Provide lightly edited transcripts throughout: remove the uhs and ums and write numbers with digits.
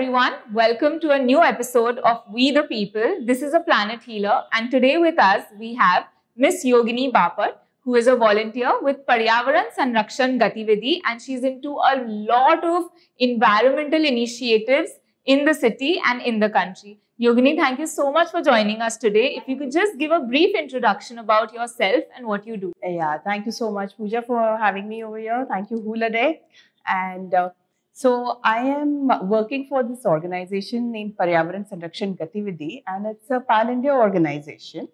everyone. Welcome to a new episode of We the People. This is a Planet Healer, and today with us we have Miss Yogini Bapat, who is a volunteer with Paryavaran Sanrakshan Gatividhi, and she's into a lot of environmental initiatives in the city and in the country. Yogini, thank you so much for joining us today. If you could just give a brief introduction about yourself and what you do. Yeah, thank you so much, Pooja, for having me over here. Thank you, Hulladek. And so I am working for this organization named Paryavaran Sanrakshan Gatividhi, and it's a pan-India organization.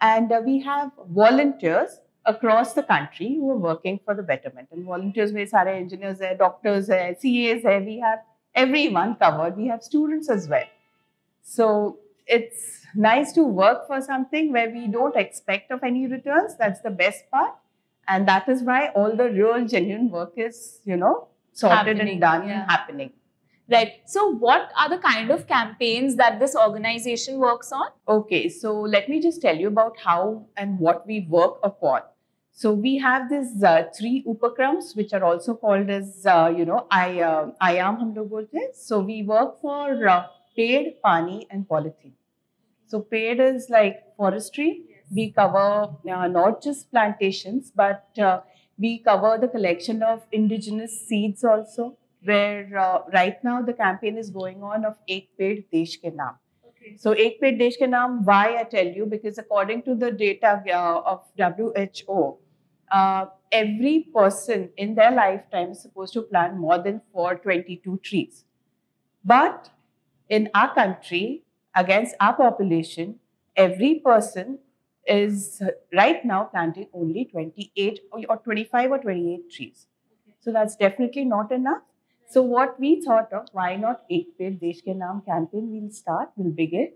And we have volunteers across the country who are working for the betterment. And volunteers, we have engineers, doctors, CAs, we have everyone covered. We have students as well. So it's nice to work for something where we don't expect of any returns. That's the best part. And that is why all the real genuine work is, you know, sorted and done and happening. Right. So what are the kind of campaigns that this organization works on? Okay. So let me just tell you about how and what we work upon. So we have these three upakrams, which are also called as, you know, IAM hum log bolte hain. So we work for paid, pani and polythene. So paid is like forestry. Yes. We cover not just plantations, but we cover the collection of indigenous seeds also. Where right now the campaign is going on of Ek Ped Desh Ke Naam. Okay. So Ek Ped Desh Ke Naam, why I tell you, because according to the data of WHO, every person in their lifetime is supposed to plant more than 422 trees. But in our country, against our population, every person is right now planting only 28 or 25 or 28 trees. Okay. So that's definitely not enough. So what we thought of, why not Ek Ped Desh Ke Naam campaign, we'll begin.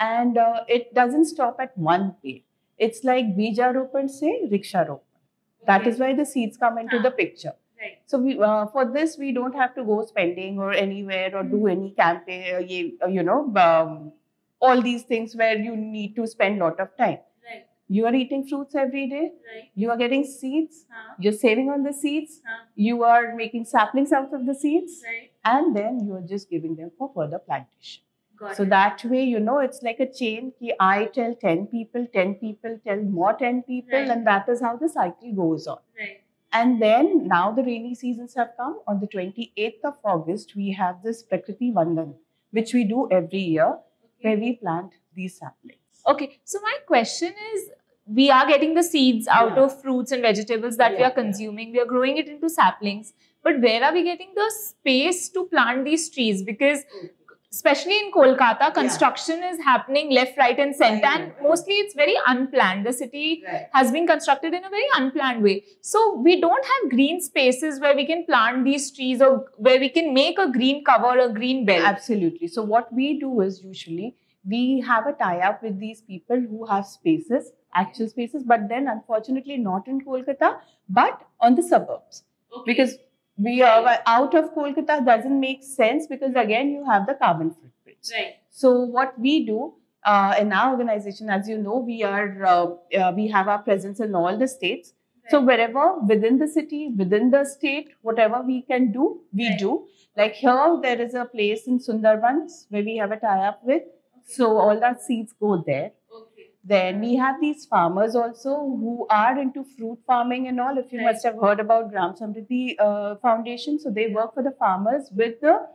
And it doesn't stop at one page. It's like Bija Ropan Se Riksha Ropan. Okay. That is why the seeds come into the picture. Right. So we, for this, we don't have to go spending or anywhere or do any campaign, you know, all these things where you need to spend a lot of time. Right. You are eating fruits every day. Right. You are getting seeds. You're saving on the seeds. You are making saplings out of the seeds. Right. And then you are just giving them for further plantation. So that way, you know, it's like a chain. Ki I tell 10 people, 10 people, tell more 10 people. Right. And that is how the cycle goes on. Right. And then now the rainy seasons have come. On the 28th of August, we have this Prakriti Vandan, which we do every year, where we plant these saplings. Okay, so my question is, we are getting the seeds out of fruits and vegetables that we are consuming. We are growing it into saplings. But where are we getting the space to plant these trees? Because especially in Kolkata, construction is happening left, right and center. And mostly it's very unplanned. The city has been constructed in a very unplanned way. So we don't have green spaces where we can plant these trees or where we can make a green cover or a green belt. Absolutely. So what we do is usually, we have a tie-up with these people who have spaces, actual spaces, but then unfortunately not in Kolkata, but on the suburbs. Okay. Because we are out of Kolkata doesn't make sense because again, you have the carbon footprints. Right. So what we do in our organization, as you know, we are we have our presence in all the states. Right. So wherever within the city, within the state, whatever we can do, we do. Like here, there is a place in Sundarbans where we have a tie-up with. So all that seeds go there. Okay. Then we have these farmers also who are into fruit farming and all. If you must have heard about Gram Samriddhi Foundation. So they work for the farmers with the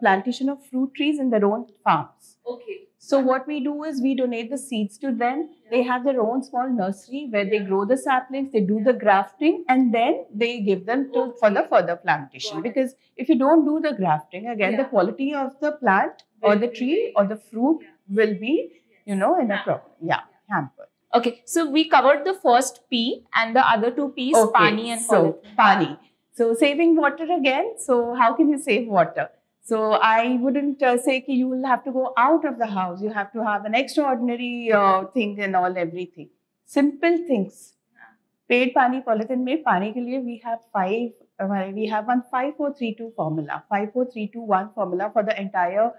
plantation of fruit trees in their own farms. Okay. So what we do is we donate the seeds to them. Yeah. They have their own small nursery where they grow the saplings, they do the grafting and then they give them to for the further plantation. Because if you don't do the grafting, again, the quality of the plant or the tree or the fruit will be, you know, in a problem. Hampered. Okay, so we covered the first P and the other two P's, Pani and Polythene. So, Pani. So saving water again. So how can you save water? So I wouldn't say that you will have to go out of the house. You have to have an extraordinary thing and all everything. Simple things. Paid pani polythene mein pani ke liye we have one 5432 formula, 54321 formula for the entire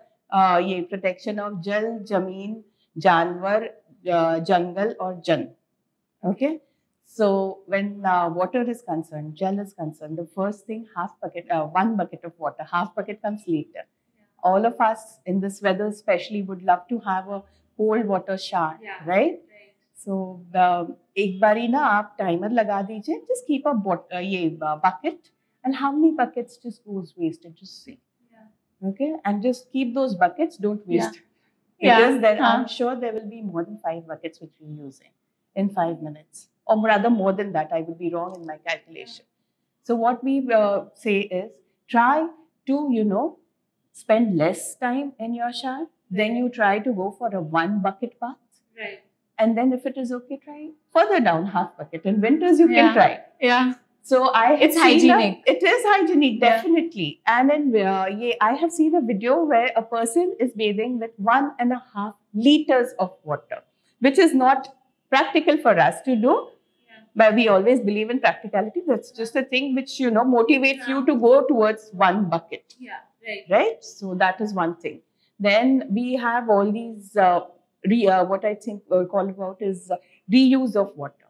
protection of jal, jameen, janwar, jangal or jan. Okay. So when water is concerned, jal is concerned, the first thing, half bucket, one bucket of water, half bucket comes later. all of us in this weather especially would love to have a cold water shower, yeah, right? So, ek bari na aap timer laga dijiye, just keep a bucket, and how many buckets just goes wasted, just see. Yeah. Okay, and just keep those buckets, don't waste. Yeah. Because then I'm sure there will be more than 5 buckets which we will use in 5 minutes. Or rather more than that, I would be wrong in my calculation. Yeah. So what we say is, try to, you know, spend less time in your shower. Right. Then you try to go for a 1 bucket bath. Right. And then if it is okay, try further down, half bucket. In winters, you can try. Yeah. So it's hygienic. It is hygienic, definitely. Yeah. And in I have seen a video where a person is bathing with 1.5 liters of water, which is not practical for us to do. Yeah. But we always believe in practicality. That's just a thing which, you know, motivates you to go towards 1 bucket. Yeah. Right. Right. So that is one thing. Then we have all these... what I think we'll call about is reuse of water.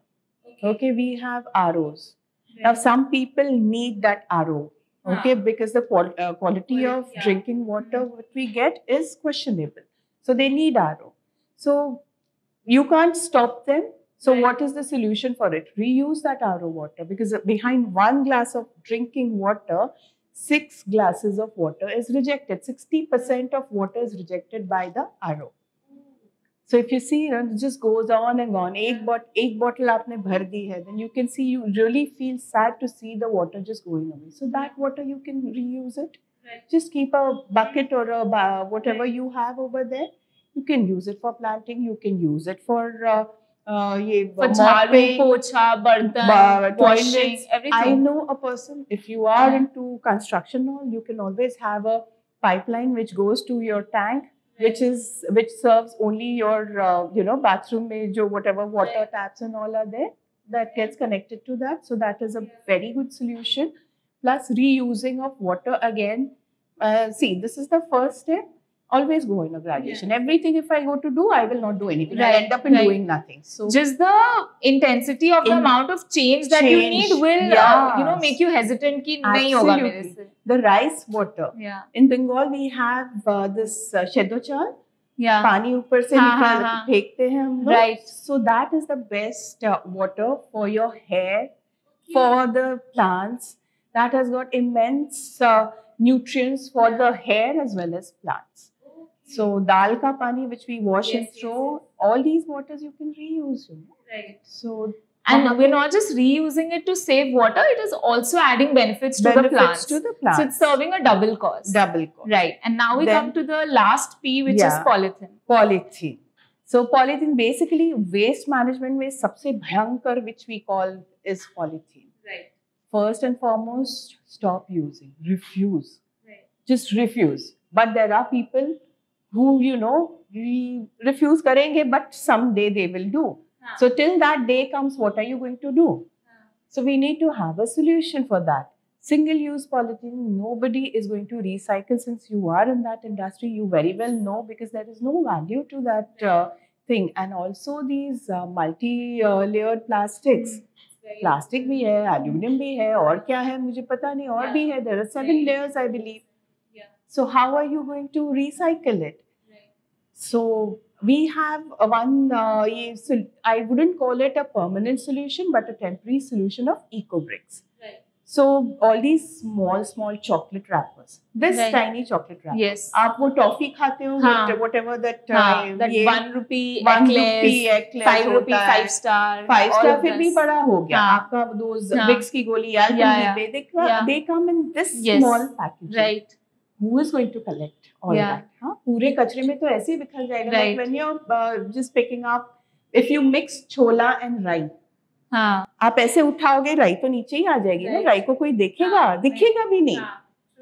Okay, we have ROs. Right. Now, some people need that RO, okay, because the quality of drinking water what we get is questionable. So, they need RO. So, you can't stop them. So, what is the solution for it? Reuse that RO water, because behind 1 glass of drinking water, 6 glasses of water is rejected. 60% of water is rejected by the RO. So if you see, you know, it just goes on and on. Ek bottle aapne bhar di hai, then you can see, you really feel sad to see the water just going away. So that water, you can reuse it. Right. Just keep a bucket or a whatever you have over there. You can use it for planting. You can use it for mopping, pocha, bartan, washing, everything. I know a person, if you are into construction, you can always have a pipeline which goes to your tank, which serves only your you know, bathroom mein jo whatever water taps and all are there, that gets connected to that. So that is a very good solution. Plus reusing of water again. See, this is the first step. Always go in a graduation. Everything if I go to do, I will not do anything. I end up in doing nothing. So just the intensity of the amount of change that you need will you know, make you hesitant ki nahi hoga mere se. The rice water. Yeah. In Bengal we have this shedochal. Yeah. Pani upar se nikal phekte hain hum log. Right. So that is the best water for your hair, for the plants. That has got immense nutrients for the hair as well as plants. So, dal ka pani which we wash and throw, all these waters you can reuse. Right. So, and we're not just reusing it to save water, it is also adding benefits to the plants. So, it's serving a double cause. Right. And now we come to the last P, which is polythene. Polythene. So, polythene, basically waste management mein sabse bhayankar which we call is polythene. Right. First and foremost, stop using. Refuse. Just refuse. But there are people who, you know, refuse karenge, but someday they will do. So till that day comes, what are you going to do? So we need to have a solution for that. Single-use polythene, nobody is going to recycle, since you are in that industry. You very well know, because there is no value to that thing. And also these multi-layered plastics. Plastic bhi hai, aluminum bhi hai, aur kya hai, mujhe pata nahi, aur bhi hai. There are 7 layers, I believe. Yeah. So how are you going to recycle it? Right. So we have one, so I wouldn't call it a permanent solution, but a temporary solution of eco bricks. Right. So all these small chocolate wrappers. This tiny chocolate wrapper. Yes. Aap wo toffee khate ho, whatever that. That one rupee eclair, 5 rupee 5-star. 5-star phir bhi bada ho gaya. Aapka those Vicks ki goli, they come in this small package. Right. Who is going to collect all that? Pure kachre mein to aise hi bikhar jayega. Right. Like when you're just picking up, if you mix chola and rye. आप ऐसे उठाओगे राई तो नीचे ही आ जाएगी ना, राई को कोई देखेगा दिखेगा भी नहीं.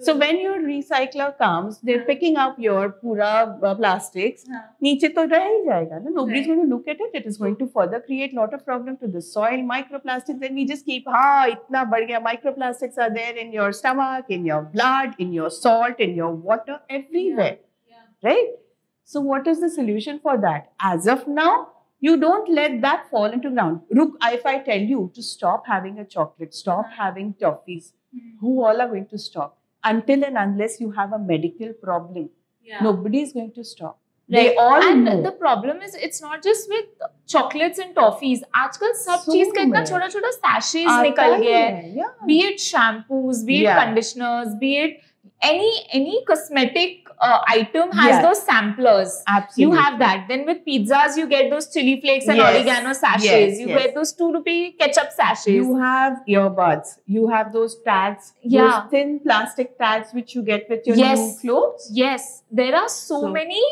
So when your recycler comes, they're picking up your पूरा plastics, नीचे तो रह ही जाएगा ना. Nobody's going to look at it. It is going to further create lot of problem to the soil. Microplastics, then we just keep इतना बढ़ गया. Microplastics are there in your stomach, in your blood, in your salt, in your water, everywhere, right? So what is the solution for that? As of now, you don't let that fall into ground. Look, if I tell you to stop having a chocolate, stop having toffees, who all are going to stop? Until and unless you have a medical problem Yeah. Nobody is going to stop. Right. They all know. The problem is, it's not just with chocolates and toffees. Aajkal sab cheez ka itna chota chota sachets nikal gaya hai. Yeah. Be it shampoos, be it conditioners, be it any cosmetic item has those samplers. Absolutely. You have that. Then with pizzas, you get those chili flakes and oregano sachets. You get those ₹2 ketchup sachets. You have earbuds. You have those tags. Yeah. Those thin plastic tags which you get with your new clothes. Yes. There are so many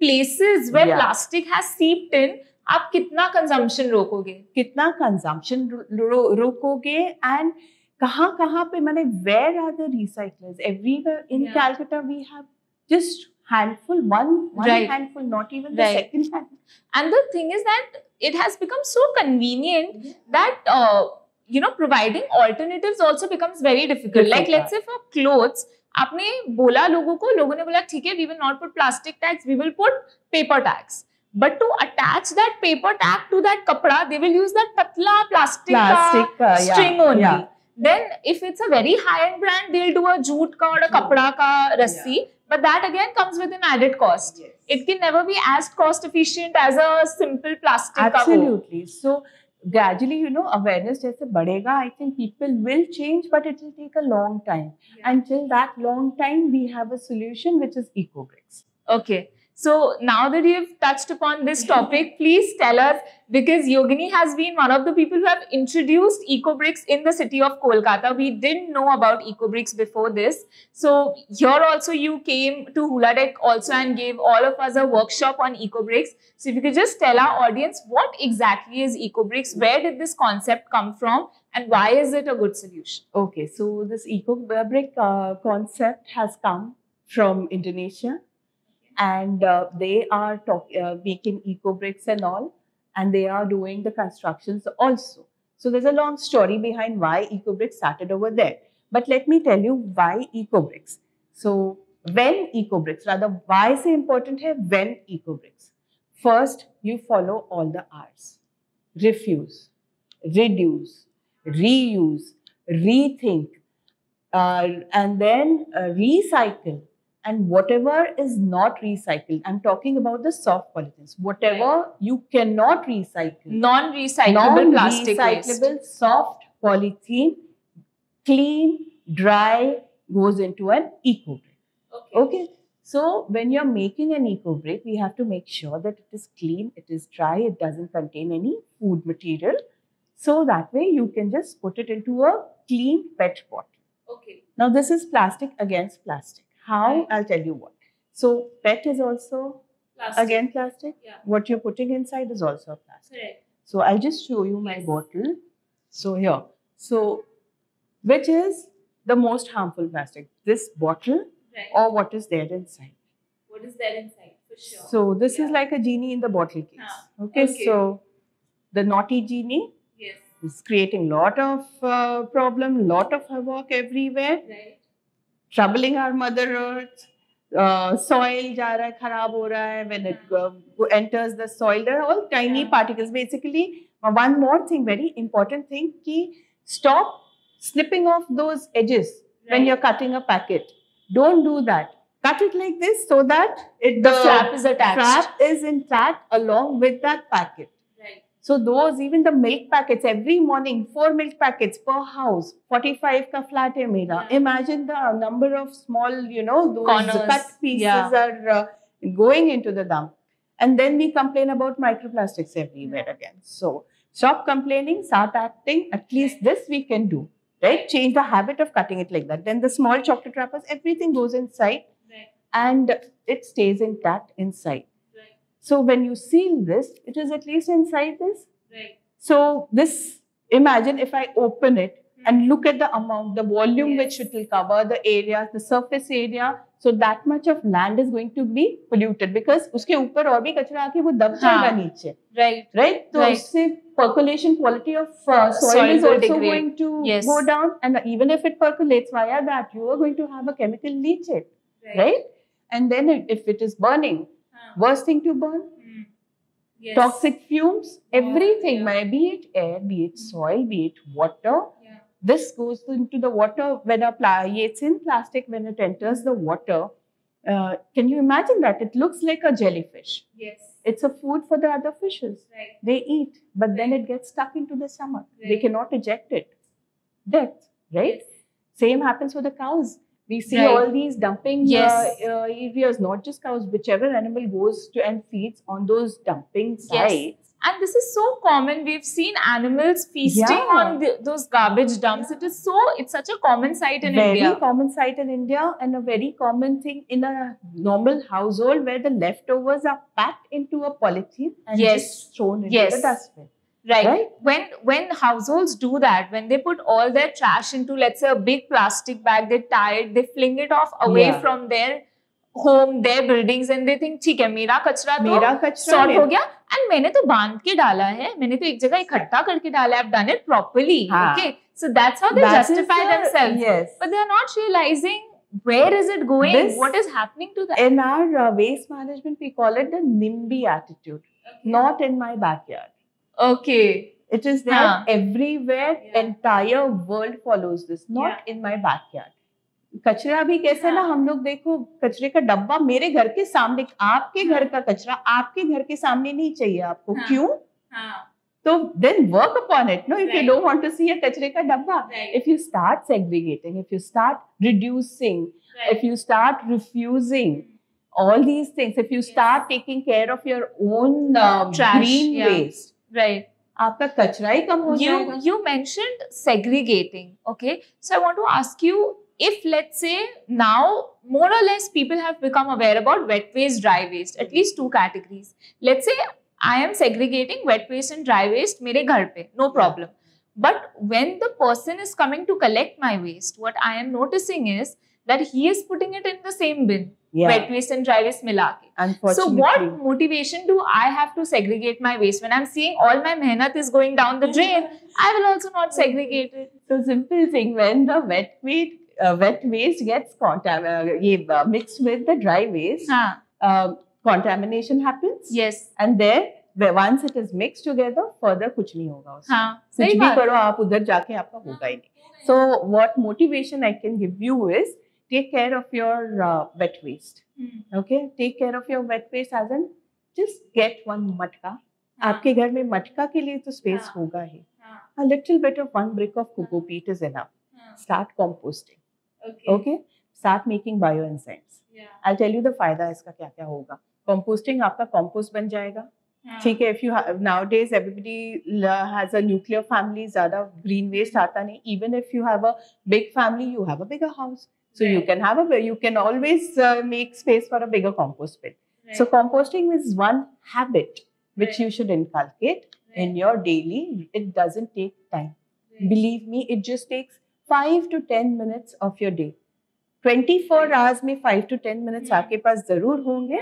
places where plastic has seeped in. Aap kitna consumption rokoge? And kahan pe, where are the recyclers? Everywhere in Calcutta we have just handful, one handful, not even the second handful. And the thing is that it has become so convenient that, providing alternatives also becomes very difficult. Like let's say for clothes, aapne bola logo ko, logo ne bola, theek hai, we will not put plastic tags, we will put paper tags. But to attach that paper tag to that kapda, they will use that patla plastic string only. Yeah. Then if it's a very high-end brand, they'll do a jute ka or a kapda ka rassi. Yeah. But that again comes with an added cost. Yes. It can never be as cost efficient as a simple plastic. Absolutely. So gradually, awareness jaise badhega, I think people will change, but it will take a long time. Yeah. And till that long time, we have a solution which is eco-bricks. Okay. So now that you've touched upon this topic, please tell us, because Yogini has been one of the people who have introduced eco-bricks in the city of Kolkata. We didn't know about eco-bricks before this. So here also you came to Hulladek also and gave all of us a workshop on eco-bricks. So if you could just tell our audience, what exactly is eco-bricks? Where did this concept come from? And why is it a good solution? Okay, so this eco-brick concept has come from Indonesia. And they are making eco-bricks and all, and they are doing the constructions also. So there's a long story behind why eco-bricks started over there. But let me tell you why eco-bricks. So when eco-bricks, rather why is it important hai, when eco-bricks? First, you follow all the R's. Refuse, reduce, reuse, rethink, and then recycle. And whatever is not recycled, I'm talking about the soft polythene. Whatever you cannot recycle. Non-recyclable plastic waste. Soft polythene, clean, dry, goes into an eco-brick. Okay. So when you're making an eco-brick, we have to make sure that it is clean, it is dry, it doesn't contain any food material. So that way you can just put it into a clean PET bottle. Okay. Now this is plastic against plastic. How? I'll tell you what. So PET is also plastic. Again plastic. Yeah. What you're putting inside is also plastic. Correct. So I'll just show you my bottle. So here. So which is the most harmful plastic? This bottle or what is there inside? What is there inside for sure. So this is like a genie in the bottle case. Ah. Okay. So the naughty genie is creating lot of problem, lot of havoc everywhere. Right. Troubling our mother earth, soil ja raha hai, kharab ho raha hai, when it enters the soil, there are all tiny particles. Basically, one more thing, very important thing, ki stop snipping off those edges when you're cutting a packet. Don't do that. Cut it like this so that the flap is attached. Flap is intact along with that packet. Right. So those, even the milk packets, every morning, 4 milk packets per house, 45 ka flat hai mera. Yeah. Imagine the number of small, those corners, cut pieces are going into the dump. And then we complain about microplastics everywhere again. So stop complaining, start acting. At least this we can do, right? Change the habit of cutting it like that. Then the small chocolate wrappers, everything goes inside and it stays intact inside. So when you seal this, it is at least inside this. Right. So this, imagine if I open it and look at the amount, the volume which it will cover, the area, the surface area. So that much of land is going to be polluted because uske upar aur bhi kachra aake wo dab jayega niche. Right. Right. So percolation quality of soil is also degrade. Going to go down. And even if it percolates via that, you are going to have a chemical leachate. Right. And then if it is burning, worst thing to burn, toxic fumes, everything, be it air, be it soil, be it water. Yeah. This goes into the water when it's in plastic, when it enters the water, Can you imagine that? It looks like a jellyfish. Yes. It's a food for the other fishes. Right. They eat, but then it gets stuck into the stomach. Right. They cannot eject it. Death, right? Yes. Same happens for the cows. We see all these dumping areas, not just cows, whichever animal goes to and feeds on those dumping sites. And this is so common. We've seen animals feasting on those garbage dumps. It is so, it's such a common sight in India. Very common sight in India, and a very common thing in a normal household where the leftovers are packed into a polythene and just thrown into the dustbin. Right. When households do that, when they put all their trash into, let's say, a big plastic bag, they tie it, they fling it off away from their home, their buildings, and they think, ठीक है, मेरा कचरा तो sort हो गया, and मैंने तो बांध के डाला है, मैंने तो एक जगह इकट्ठा करके डाला है, I've done it properly, okay? So that's how they justify themselves. Yes. But they are not realizing where is it going, what is happening to that. In our waste management, we call it the NIMBY attitude. Okay. Not in my backyard. Okay. It is there everywhere. Entire world follows this. Not in my backyard. कचरा भी कैसे ना हम लोग देखो कचरे का डब्बा मेरे घर के सामने आपके घर का कचरा आपके घर के सामने नहीं चाहिए आपको क्यों तो then work upon it no if you don't want to see a कचरे का डब्बा if you start segregating if you start reducing if you start refusing all these things if you start taking care of your own green waste आपका कचरा ही कम हो जाएगा you mentioned segregating okay so I want to ask you if let's say now more or less people have become aware about wet waste, dry waste, at least two categories. Let's say I am segregating wet waste and dry waste mere ghar pe, no problem. But when the person is coming to collect my waste, what I am noticing is that he is putting it in the same bin, wet waste and dry waste mila ke. Unfortunately. So what motivation do I have to segregate my waste? When I'm seeing all my mehnat is going down the drain, I will also not segregate it. So simple thing, when the wet waste gets mixed with the dry waste, contamination happens. Yes. And there, once it is mixed together, further kuch nahi hoga usse. Kuch bhi karo, aap udhar jaake aapka hoga hi nahi. So, what motivation I can give you is, take care of your wet waste. Okay? Take care of your wet waste as in, just get one matka. Aapke ghar mein matka ke liye to space hoga hi. A little bit of one brick of cocoa peat is enough. Start composting. Okay. Okay. Start making bioenzymes. Yeah. I'll tell you the फायदा इसका क्या क्या होगा. Composting आपका compost बन जाएगा. ठीक है. If you nowadays everybody has a nuclear family, ज़्यादा green waste आता नहीं. Even if you have a big family, you have a bigger house, so you can have a always make space for a bigger compost bin. So composting is one habit which you should inculcate in your daily. It doesn't take time. Believe me, it just takes 5 to 10 minutes of your day. 24 hours mein 5 to 10 minutes aapke paas zarur honge.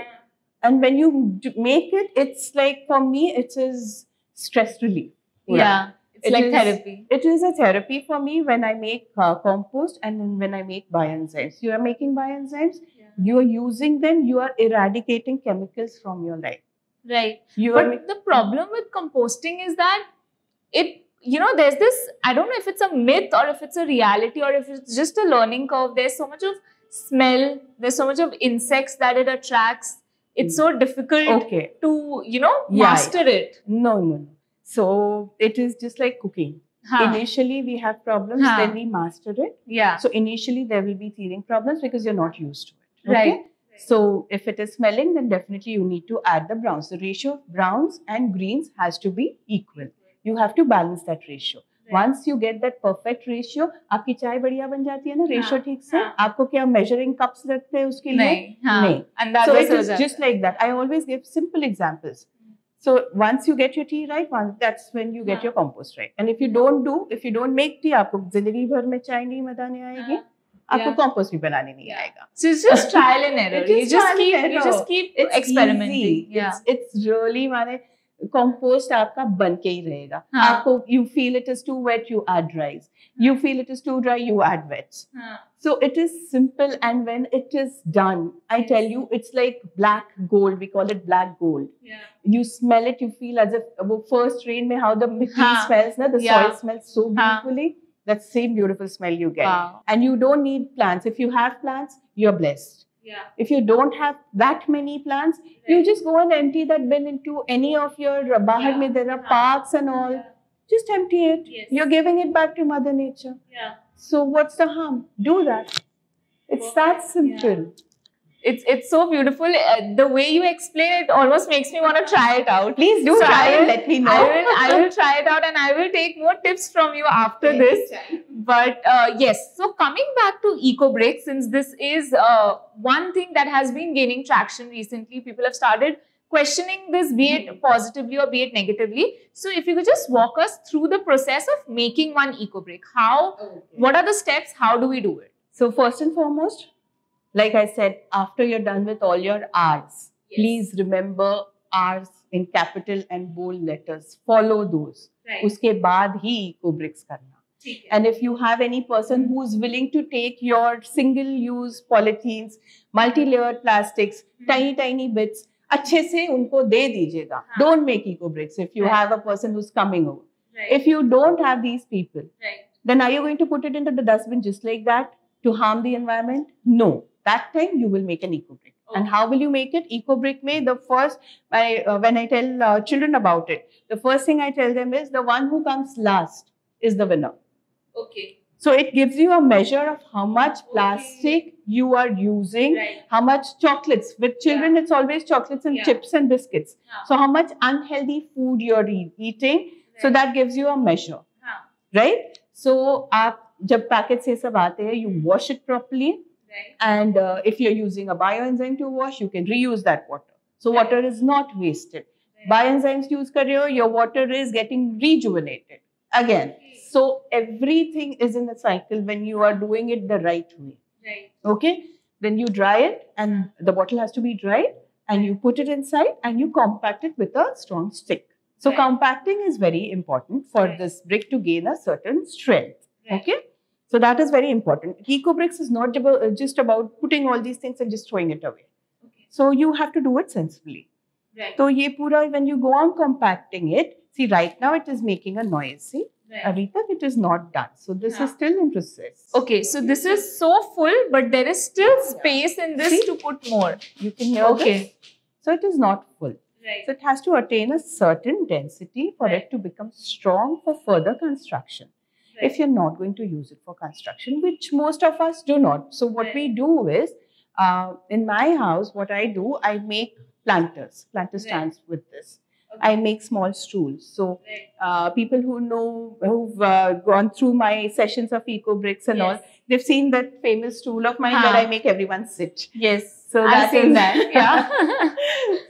And when you make it, it's like for me, it is stress relief. Yeah, it's like therapy. It is a therapy for me when I make compost and when I make bioenzymes. You are making bioenzymes, you are using them, you are eradicating chemicals from your life. Right. But the problem with composting is that it there's this, I don't know if it's a myth or if it's a reality or if it's just a learning curve. There's so much of smell. There's so much of insects that it attracts. It's so difficult to, master it. No. So, it is just like cooking. Initially, we have problems. Then we master it. So, initially, there will be teething problems because you're not used to it. Okay? Right. So, if it is smelling, then definitely you need to add the browns. The ratio of browns and greens has to be equal. You have to balance that ratio. Once you get that perfect ratio, आपकी चाय बढ़िया बन जाती है ना ratio ठीक से? आपको क्या measuring cups रखते हैं उसके लिए? नहीं. So it is just like that. I always give simple examples. So once you get your tea right, that's when you get your compost right. And if you don't do, if you don't make tea, आपको जिंदगी भर में चाय नहीं बनाने आएगी. आपको compost भी बनाने नहीं आएगा. So it's just trial and error. You just keep experimenting. It's really माने compost आपका बन के ही रहेगा. आपको you feel it is too wet, you add dries. You feel it is too dry, you add wets. So it is simple, and when it is done, I tell you, it's like black gold. We call it black gold. You smell it, you feel as if first rain mein how the mitti smells, na, the soil smells so beautifully. That same beautiful smell you get, and you don't need plants. If you have plants, you're blessed. Yeah. If you don't have that many plants, right, you just go and empty that bin into any of your bahar mein, there are parks and all. Yeah. Just empty it. Yes. You're giving it back to Mother Nature. Yeah. So what's the harm? Do that. It's that simple. Yeah. It's so beautiful. The way you explain it almost makes me want to try it out. Please do try it. Let me know. I will try it out, and I will take more tips from you after this. But yes, so coming back to Eco Break, since this is one thing that has been gaining traction recently, people have started questioning this, be it positively or be it negatively. So if you could just walk us through the process of making one Eco Break. How? What are the steps? How do we do it? So first and foremost, like I said, after you're done with all your R's, please remember R's in capital and bold letters. Follow those. Right. Uske baad hi eco bricks karna. And if you have any person who's willing to take your single-use polythenes, multi-layered plastics, tiny bits, अच्छे से उनको दे दीजिएगा. Don't make eco bricks if you have a person who's coming over. Right. If you don't have these people, then are you going to put it into the dustbin just like that to harm the environment? No. That time you will make an eco brick. Okay. And how will you make it? Eco brick may the first, when I tell children about it, the first thing I tell them is the one who comes last is the winner. Okay. So it gives you a measure of how much plastic you are using, how much chocolates. With children, it's always chocolates and chips and biscuits. So how much unhealthy food you're eating. So that gives you a measure. Right? So jab packets se sab aate hai, you wash it properly. And if you're using a bioenzyme to wash, you can reuse that water. So water is not wasted. Bioenzymes use karyo, your water is getting rejuvenated again. So everything is in a cycle when you are doing it the right way. Okay. Then you dry it, and the bottle has to be dried, and you put it inside and you compact it with a strong stick. So compacting is very important for this brick to gain a certain strength. Okay. So that is very important. Eco bricks is not just about putting all these things and just throwing it away. Okay. So you have to do it sensibly. Right. So ye pura, when you go on compacting it, see right now it is making a noise. See, Arita, it is not done. So this is still in process. Okay, so this is so full, but there is still space in this to put more. You can hear this. So it is not full. Right. So it has to attain a certain density for it to become strong for further construction. Right. If you're not going to use it for construction, which most of us do not. So what we do is, in my house, what I do, I make planters, planter stands with this. Okay. I make small stools. So people who know, who've gone through my sessions of Eco Bricks and all, they've seen that famous stool of mine where I make everyone sit. Yes. So I've seen that. Yeah.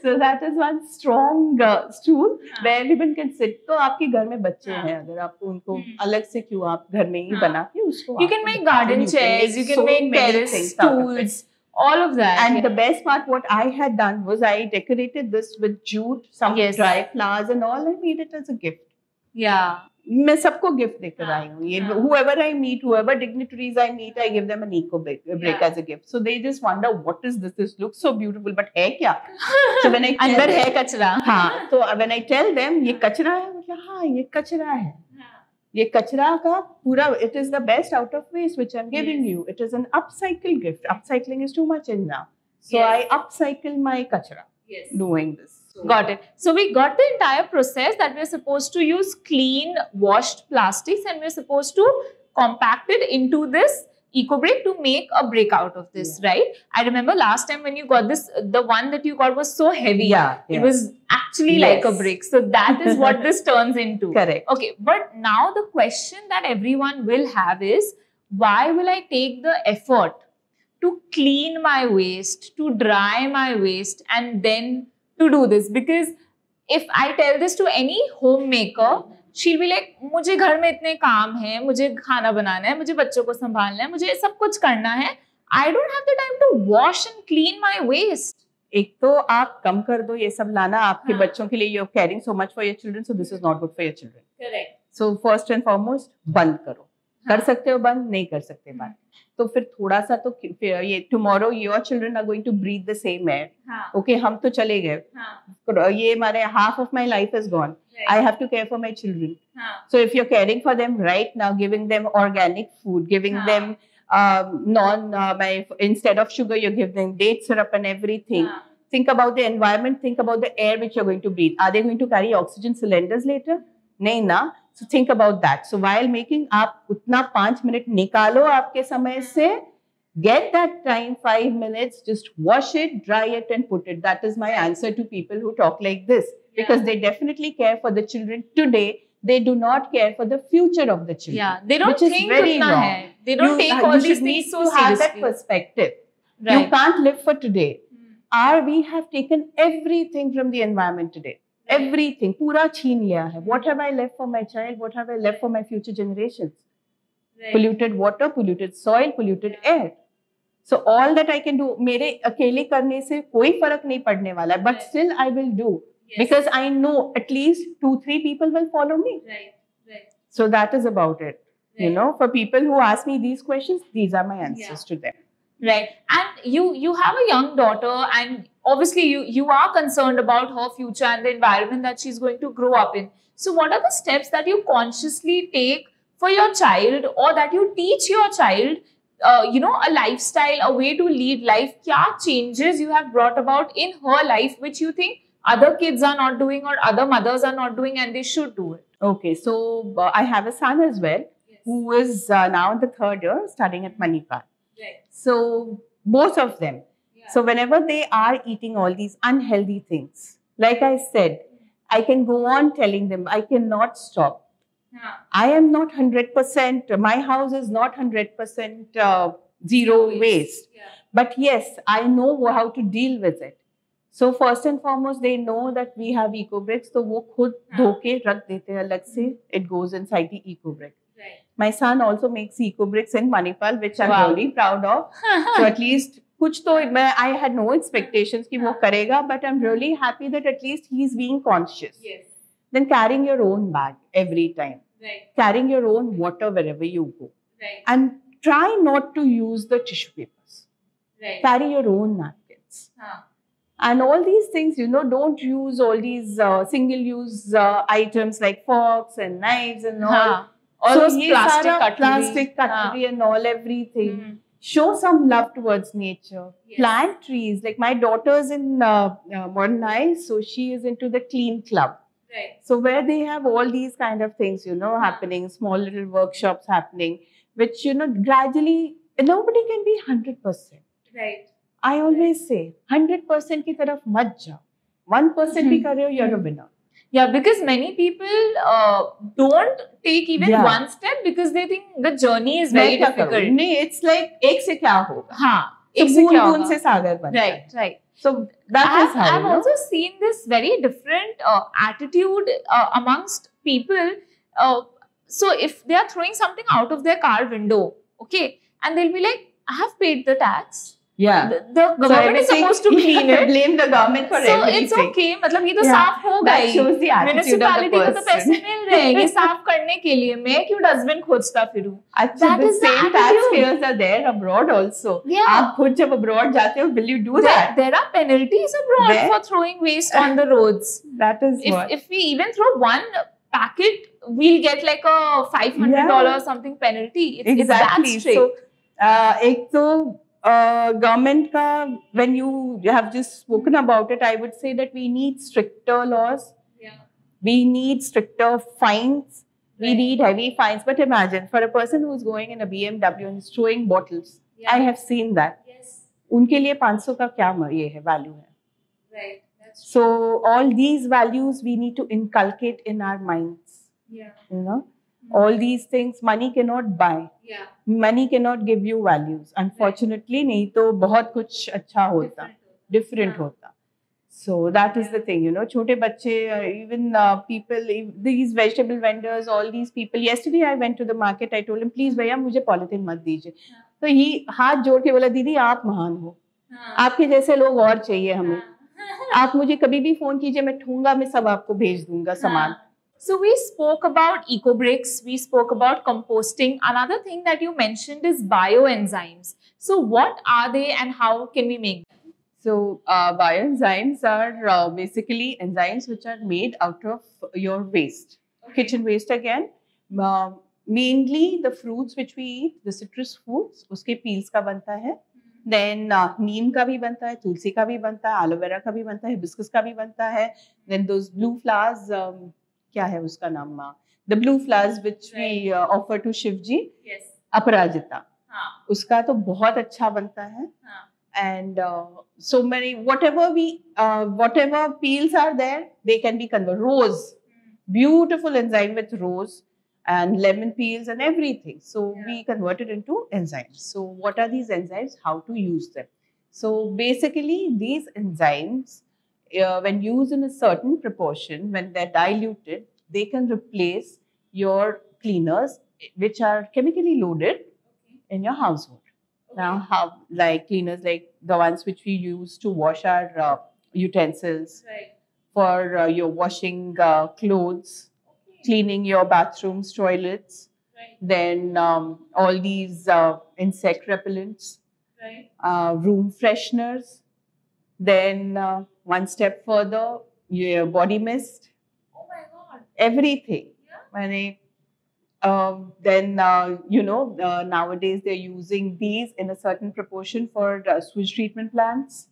So that is one strong stool where everyone can sit. So आपके घर में बच्चे हैं, अगर आपको उनको अलग से क्यों आप घर में ही बना के उसको, you can make garden chairs, you can make terrace stools, all of that. And the best part, what I had done was I decorated this with jute, some dry flowers and all, and made it as a gift. Yeah. मैं सबको gift देकर आई हूँ. Whoever I meet, whoever dignitaries I meet, I give them an eco break as a gift. So they just wonder, what is this? This looks so beautiful, but है क्या? So when I अंदर है कचरा. हाँ. So when I tell them ये कचरा है, मतलब हाँ ये कचरा है. ये कचरा का पूरा. It is the best out of waste which I'm giving you. It is an upcycle gift. Upcycling is too much in now. So I upcycle my kachra doing this. Got it. So we got the entire process that we're supposed to use clean washed plastics, and we're supposed to compact it into this eco brick to make a brick out of this, right? I remember last time when you got this, the one that you got was so heavy. Yeah. It was actually like a brick. So that is what this turns into. Correct. Okay. But now the question that everyone will have is, why will I take the effort to clean my waste, to dry my waste, and then to do this? Because if I tell this to any homemaker, she'll be like, मुझे घर में इतने काम हैं, मुझे खाना बनाना है, मुझे बच्चों को संभालना है, मुझे सब कुछ करना है. I don't have the time to wash and clean my waste. एक तो आप कम कर दो ये सब लाना आपके बच्चों के लिए. You're caring so much for your children, so this is not good for your children. Correct. So first and foremost, बंद करो. कर सकते हो बंद, नहीं कर सकते बंद. तो फिर थोड़ा सा तो ये tomorrow your children are going to breathe the same air. Okay, हम तो चले गए. ये हमारे half of my life is gone. I have to care for my children. So if you're caring for them right now, giving them organic food, giving them instead of sugar, you're giving date syrup and everything. Yeah. Think about the environment. Think about the air which you're going to breathe. Are they going to carry oxygen cylinders later? Nahi na. So think about that. So while making, aap utna 5 minutes nikalo aapke samay se. Get that time, 5 minutes, just wash it, dry it and put it. That is my answer to people who talk like this. Yeah. Because they definitely care for the children today. They do not care for the future of the children. Yeah, they don't think very wrong. Hai. They don't take all these things so seriously. You have that perspective. Right. You can't live for today. We have taken everything from the environment today. Right. Everything. Pura chheen liya hai. What have I left for my child? What have I left for my future generations? Right. Polluted water, polluted soil, polluted air. So all that I can do, mere akele karne se koi farak nahi padne wala, but still I will do. Yes. Because I know at least 2-3 people will follow me. Right, right. So that is about it. Right. You know, for people who ask me these questions, these are my answers to them. Right. And you have a young daughter, and obviously you are concerned about her future and the environment that she's going to grow up in. So what are the steps that you consciously take for your child, or that you teach your child, you know, a lifestyle, a way to lead life? Kya changes you have brought about in her life which you think other kids are not doing, or other mothers are not doing, and they should do it? Okay, so I have a son as well, who is now in the 3rd year studying at Manipal. Right. So both of them. Yeah. So whenever they are eating all these unhealthy things, like I said, I can go on telling them, I cannot stop. I am not 100%, my house is not 100% zero waste. Yeah. But yes, I know how to deal with it. So first and foremost, they know that we have eco bricks. So wo khud dhoke rakh dete hai alag se. It goes inside the eco brick. Right. My son also makes eco bricks in Manipal, which I'm really proud of. So at least kuch to, I had no expectations ki wo karega, but I'm really happy that at least he's being conscious. Yes. Then carrying your own bag every time. Right. Carrying your own water wherever you go. Right. And try not to use the tissue papers. Right. Carry your own napkins. Huh. And all these things, you know, don't use all these single-use items like forks and knives and all. Huh. All so plastic cutlery and all, everything. Mm. Show some love towards nature. Yes. Plant trees. Like my daughter's in Modern High, so she is into the clean club. Right. So where they have all these kind of things, you know, happening, small little workshops happening, which, you know, gradually, nobody can be 100%. Right. I always say, 100% ki taraf mat jao. 1% bhi kar rahe ho, you're a winner. Yeah, because many people don't take even one step because they think the journey is very difficult. No, it's like, ek se kya hoga? Haan. Ek se kya hoga? Boon se sagar banta. Right, right. So that is how I've also seen this very different attitude amongst people. So if they are throwing something out of their car window, okay, and they'll be like, I have paid the tax. Yeah. The government is supposed to clean it. Blame the government for everything. So it's okay. Matlab, ye to saaf ho gai. That shows the attitude of the person. Municipality ko to paise mil rahe hain. Ye saaf karne ke liye main kyun dustbin khodta firu? That is the same taxpayers are there abroad also. Yeah. Aap khud jab abroad jate ho, will you do that? There are penalties abroad for throwing waste on the roads. That is what. If we even throw one packet, we'll get like a $500 or something penalty. It's that strict. So, ek to government ka, when you have just spoken about it, I would say that we need stricter laws. Yeah. We need stricter fines. Right. We need heavy fines. But imagine, for a person who is going in a BMW and is throwing bottles, I have seen that. Yes. Unke liye 500 ka kya ye hai, value hai. Right. That's true. So all these values we need to inculcate in our minds. Yeah. You know? All these things money cannot buy. Yeah. Money cannot give you values. Unfortunately, nahi to bahut kuch acha hota, different hota. So that is the thing, you know. Chote bacche, even people, these vegetable vendors, all these people. Yesterday I went to the market. I told him, please bhaiya, mujhe polythene mat dijiye. So he haath jod ke bola, didi, aap mahaan ho. Aapke jaise log aur chahiye hame. Aap mujhe kabhi bhi phone kijiye, main dhunga, main sab aapko bhej dunga saman. So we spoke about eco-bricks, we spoke about composting. Another thing that you mentioned is bioenzymes. So what are they and how can we make them? So bioenzymes are basically enzymes which are made out of your waste. Okay. Kitchen waste again. mainly the fruits which we eat, the citrus fruits, uske peels ka banta hai. Then neem ka bhi banta hai, tulsi ka bhi banta hai, aloe vera ka bhi banta hai, hibiscus ka bhi banta hai. Then those blue flowers, kya hai uska naam? The blue flowers which we offer to Shivji, yes. Aparajita. Haan. Uska to bahut acha banta hai. Haan. And so many, whatever peels are there, they can be converted. Rose, beautiful enzyme with rose and lemon peels and everything. So we convert it into enzymes. So what are these enzymes? How to use them? So basically these enzymes, when used in a certain proportion, when they're diluted, they can replace your cleaners, which are chemically loaded in your household. Now, how, like cleaners, like the ones which we use to wash our utensils, right. For your washing clothes, okay. Cleaning your bathrooms, toilets, right. Then all these insect repellents, right. Room fresheners, then one step further, your body mist, oh my God. Everything. Yeah. Then, you know, nowadays they're using these in a certain proportion for sewage treatment plants.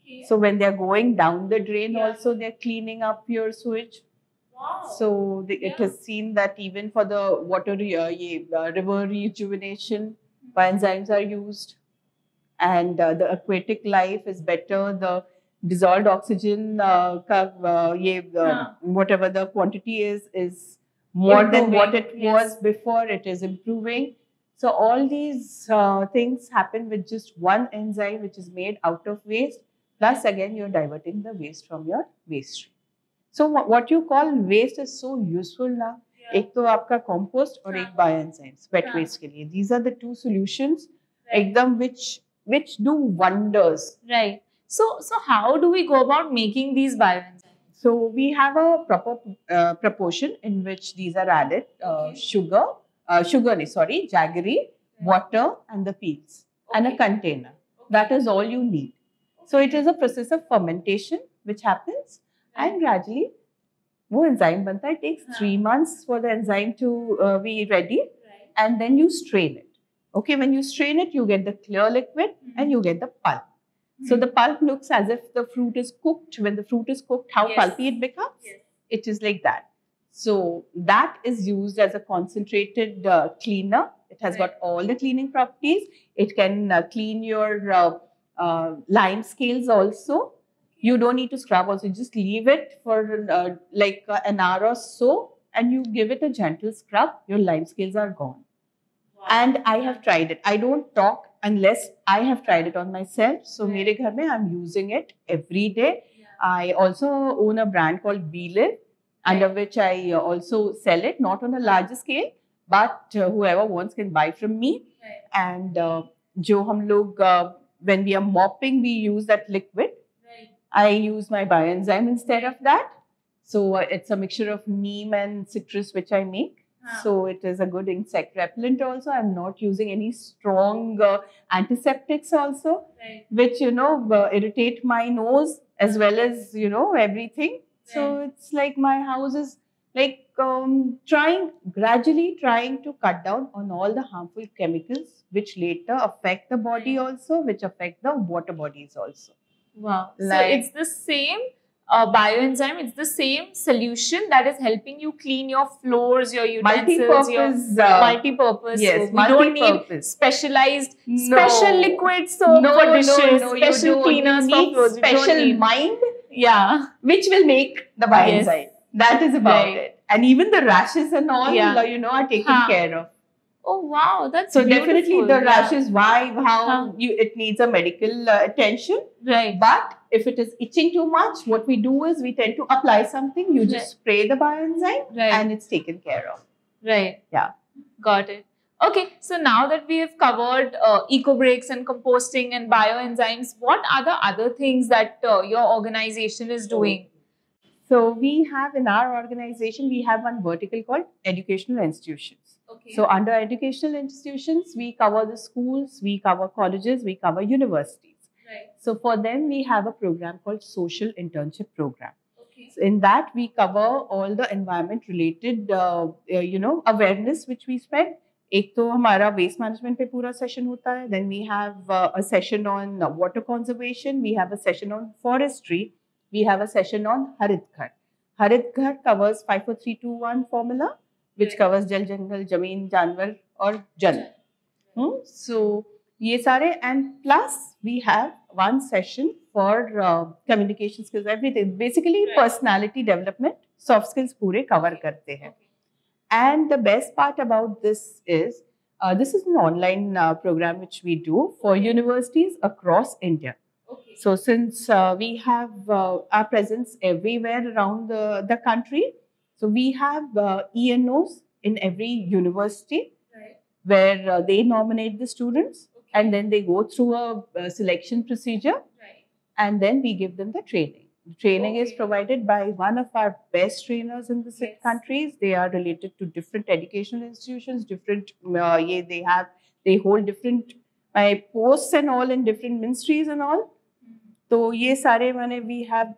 Okay. So when they're going down the drain, also they're cleaning up your sewage. Wow. So it is seen that even for the water, river rejuvenation, enzymes are used. And the aquatic life is better. The dissolved oxygen, whatever the quantity is more improving than what it was before, it is improving. So all these things happen with just one enzyme which is made out of waste. Plus again, you're diverting the waste from your waste stream. So what you call waste is so useful now. Yeah. Ek to aapka compost aur ek bioenzymes, wet waste ke liye. These are the two solutions, right. Ekdam which do wonders. Right. So how do we go about making these bioenzymes? So we have a proper proportion in which these are added, jaggery, water and the peels, and a container. Okay. That is all you need. Okay. So it is a process of fermentation which happens, and gradually wo enzyme banta hai. It takes 3 months for the enzyme to be ready, and then you strain it. Okay, when you strain it, you get the clear liquid and you get the pulp. So the pulp looks as if the fruit is cooked. When the fruit is cooked, how pulpy it becomes, it is like that. So that is used as a concentrated cleaner. It has got all the cleaning properties. It can clean your lime scales also. You don't need to scrub also. Just leave it for like an hour or so and you give it a gentle scrub. Your lime scales are gone. Wow. And I have tried it. I don't talk unless I have tried it on myself. So, mere ghar mein, I'm using it every day. Yeah. I also own a brand called Be Live, under which I also sell it, not on a larger scale, but whoever wants can buy from me. Right. And jo hum log, when we are mopping, we use that liquid. Right. I use my bioenzyme instead of that. So, it's a mixture of neem and citrus which I make. So it is a good insect repellent also. I'm not using any strong antiseptics also, which, you know, irritate my nose as well as, you know, everything. Right. So it's like my house is like gradually trying to cut down on all the harmful chemicals, which later affect the body also, which affect the water bodies also. Wow. Like, so it's the same bioenzyme, it's the same solution that is helping you clean your floors, your utensils, multi-purpose. Yes, so we don't need specialized, special liquid soap for dishes, special cleaners for floors. Special mind, which will make the bioenzyme. Yes. That is about it. And even the rashes and all, you know, are taken care of. Oh wow, that's so beautiful. Definitely the rashes, it needs a medical attention. Right. But if it is itching too much, what we do is we tend to apply something. You just spray the bioenzyme and it's taken care of. Right. Yeah. Got it. Okay. So now that we have covered eco breaks and composting and bioenzymes, what are the other things that your organization is doing? So we have in our organization, we have one vertical called educational institutions. Okay. So under educational institutions, we cover the schools, we cover colleges, we cover universities. Right. So for them, we have a program called Social Internship Program. Okay. In that, we cover all the environment-related, awareness which we spread. Ek to hamara waste management pe pura session hota hai. Then we have a session on water conservation. We have a session on forestry. We have a session on Harit Ghar. Harit Ghar covers 54321 formula, which covers Jal, Jangal, Jameen, Janwar or Jal. So, ye sare, and plus we have one session for communication skills, everything. Basically, personality development, soft skills pure cover karte hain. And the best part about this is an online program which we do for universities across India. Okay. So since we have our presence everywhere around the country, so we have ENOs in every university where they nominate the students and then they go through a selection procedure and then we give them the training. Training is provided by one of our best trainers in the countries. They are related to different educational institutions, different, they hold different posts and all in different ministries and all. So, ye sare mane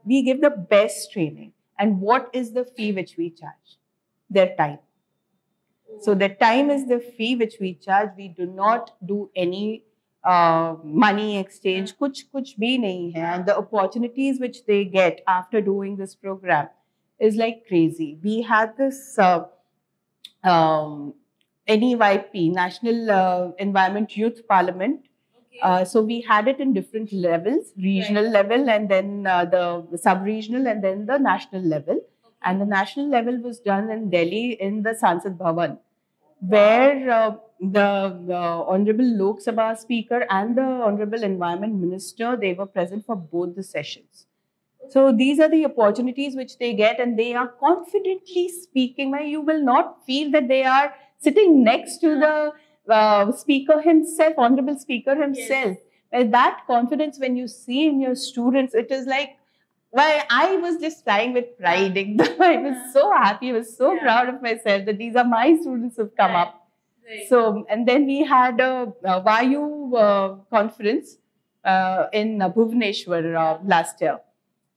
we give the best training. And what is the fee which we charge? Their time. So, the time is the fee which we charge. We do not do any money exchange, kuch bhi nahi hai. And the opportunities which they get after doing this program is like crazy. We had this NEYP, National Environment Youth Parliament. So we had it in different levels, regional level and then the sub-regional and then the national level. And the national level was done in Delhi in the Sansad Bhavan, where the Honorable Lok Sabha Speaker and the Honorable Environment Minister, they were present for both the sessions. So these are the opportunities which they get and they are confidently speaking. Where you will not feel that they are sitting next to the speaker himself, Honorable Speaker himself. Yes. That confidence when you see in your students, it is like, well, I was just flying with pride. I was so happy. I was so proud of myself that these are my students who've come up. Right. So, and then we had a VAYU conference in Bhuvaneshwar last year.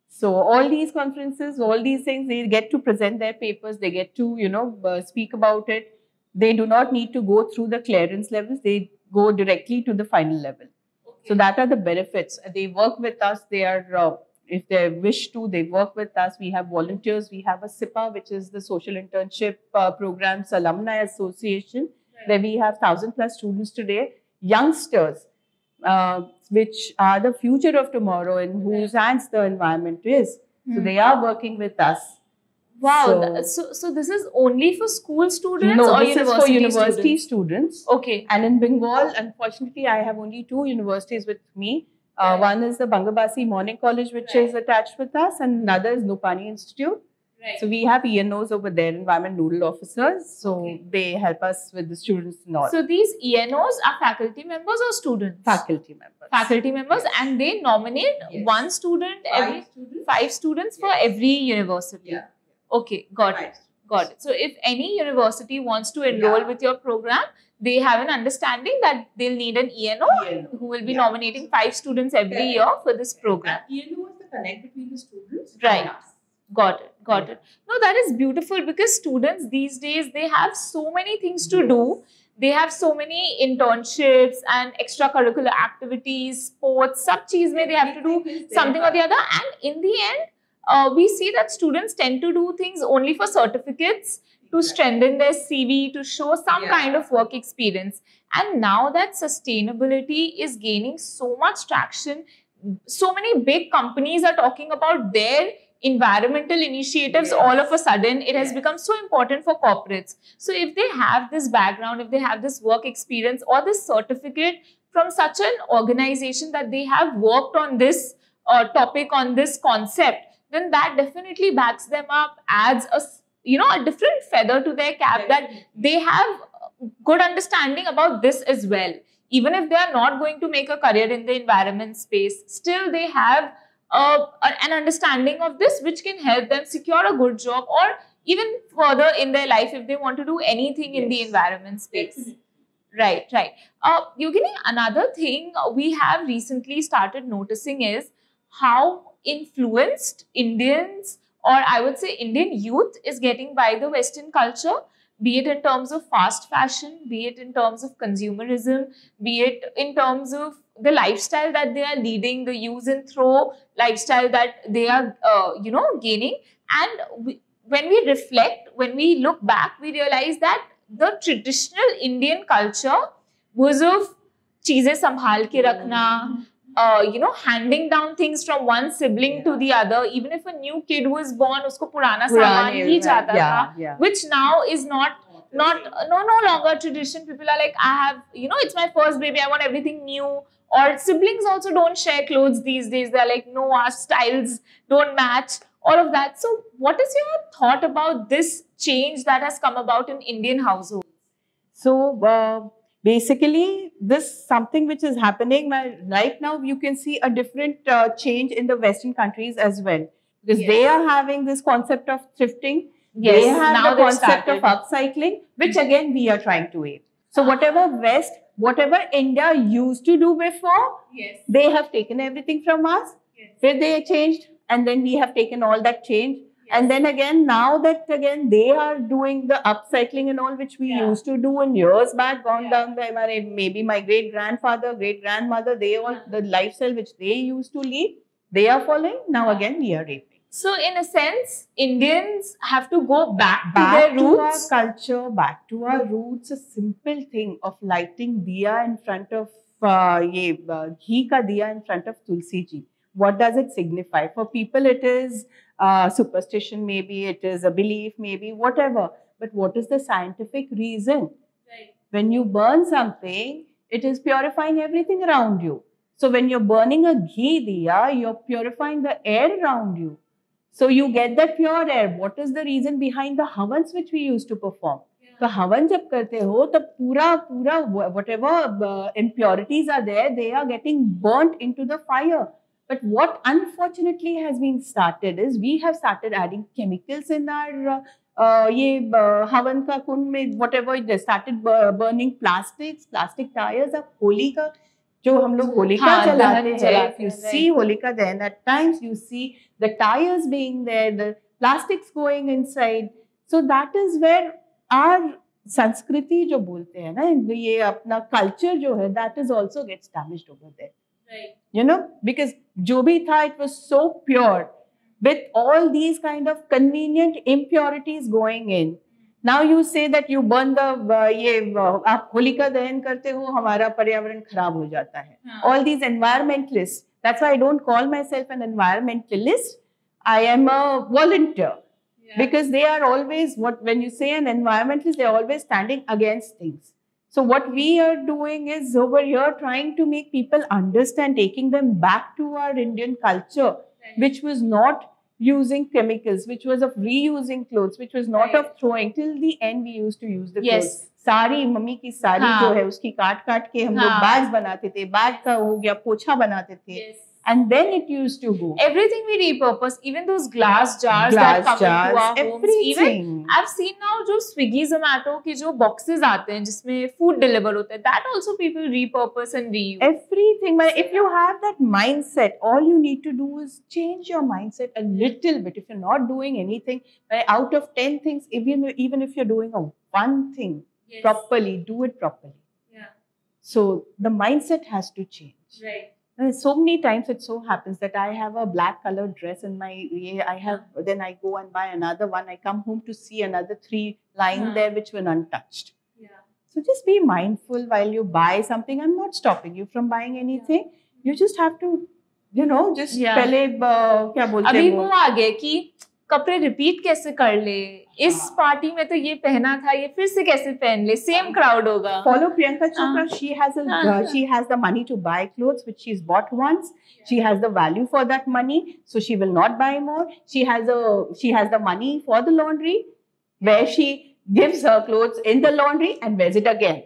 So, all these conferences, all these things, they get to present their papers. They get to, speak about it. They do not need to go through the clearance levels. They go directly to the final level. Okay. So, that are the benefits. They work with us. They are... if they wish to, they work with us. We have volunteers. We have a SIPA, which is the Social Internship Programs Alumni Association, where we have 1,000+ students today, youngsters, which are the future of tomorrow and whose hands the environment is. So they are working with us. Wow. So this is only for school students or university students? No, this is for university students. Okay. And in Bengal, unfortunately, I have only 2 universities with me. One is the Bangabasi Morning College, which is attached with us, and another is Nupani Institute. So we have ENOs over there, environment nodal officers. So they help us with the students and all. So these ENOs are faculty members or students? Faculty members. Faculty members, and they nominate one student, five students for every university. Yeah. Okay, got it. So if any university wants to enroll with your program, they have an understanding that they'll need an ENO who will be nominating 5 students every year for this program. And ENO is the connect between the students and us. Got it. No, that is beautiful because students these days, they have so many things to do. They have so many internships and extracurricular activities, sports, sab cheez mein they have to do something or the other. And in the end, we see that students tend to do things only for certificates, to strengthen their CV, to show some kind of work experience. And now that sustainability is gaining so much traction, so many big companies are talking about their environmental initiatives all of a sudden. It has become so important for corporates. So if they have this background, if they have this work experience or this certificate from such an organization that they have worked on this topic, on this concept, then that definitely backs them up, adds a different feather to their cap that they have good understanding about this as well. Even if they are not going to make a career in the environment space, still they have an understanding of this which can help them secure a good job or even further in their life if they want to do anything in the environment space. Right. Yogini, another thing we have recently started noticing is how influenced Indians or I would say Indian youth is getting by the Western culture, be it in terms of fast fashion, be it in terms of consumerism, be it in terms of the lifestyle that they are leading, the use and throw lifestyle that they are, gaining. And when we reflect, when we look back, we realize that the traditional Indian culture was of cheeze sambhal ke rakhna, handing down things from one sibling to the other. Even if a new kid was born, usko purana saman hi chata tha, which now is no longer tradition. People are like, it's my first baby, I want everything new. Or siblings also don't share clothes these days. They're like, no, our styles don't match. All of that. So what is your thought about this change that has come about in Indian households? So basically, this something which is happening right now, you can see a different change in the Western countries as well. Because they are having this concept of thrifting. Yes, they have now the concept of upcycling, which again we are trying to aid. So whatever India used to do before, they have taken everything from us. Then they changed. And then we have taken all that change. Yes. And then again, now that again, they are doing the upcycling and all, which we used to do in years back, gone down by maybe my great-grandfather, great-grandmother, they all, the lifestyle which they used to lead, they are following. Now again, we are aping. So in a sense, Indians have to go back to their roots. Our culture, back to our roots. A simple thing of lighting diya in front of, ghee ka diya in front of Tulsi ji. What does it signify? For people, it is superstition, maybe it is a belief, maybe whatever. But what is the scientific reason? Right. When you burn something, it is purifying everything around you. So when you're burning a ghee diya, you're purifying the air around you. So you get that pure air. What is the reason behind the havans which we used to perform? So havan jab karte ho, tab pura whatever impurities are there, they are getting burnt into the fire. But what unfortunately has been started is we have started adding chemicals in our havan ka kund mein, whatever. They started burning plastics, plastic tires of holika. Jo hum log holika jalate hai. If you see holika, then at times you see the tires being there, the plastics going inside. So that is where our Sanskriti jo bolte hai na, ye apna culture jo hai, that is also gets damaged over there. Right. You know, because jo bhi tha, it was so pure with all these kind of convenient impurities going in. Now you say that you burn the, aap holika dahan karte ho, hamara paryavaran kharab ho jata hai. All these environmentalists, that's why I don't call myself an environmentalist. I am a volunteer because they are always, when you say an environmentalist, they are always standing against things. So what we are doing is over here trying to make people understand, taking them back to our Indian culture, which was not using chemicals, which was of reusing clothes, which was not of throwing. Till the end, we used to use the clothes. Sari, mummy ki sari jo hai, uski kaat ke hum log bags banate the, bag ka ho gya, pocha banate the. Yes. And then it used to go. Everything we repurpose, even those glass jars that come into our homes. Even I've seen now, jo Swiggy, Zomato ke jo boxes aate hain, jisme food deliver hote hain, that also people repurpose and reuse. Everything. If you have that mindset, all you need to do is change your mindset a little bit. If you're not doing anything, out of 10 things, even if you're doing one thing properly, do it properly. Yeah. So the mindset has to change. Right. So many times it so happens that I have a black colored dress in my, then I go and buy another one. I come home to see another 3 lying there which were untouched. Yeah. So just be mindful while you buy something. I'm not stopping you from buying anything. You just have to, just pehle, kya bolte hai wo aage ki kapde repeat kaise kar le. Is party mein to ye pehna tha, ye fir se kaise pehen le, same crowd hoga. Follow Priyanka Chopra. She has the money to buy clothes which she's bought once. She has the value for that money, so she will not buy more. She has the money for the laundry, where she gives her clothes in the laundry and wears it again.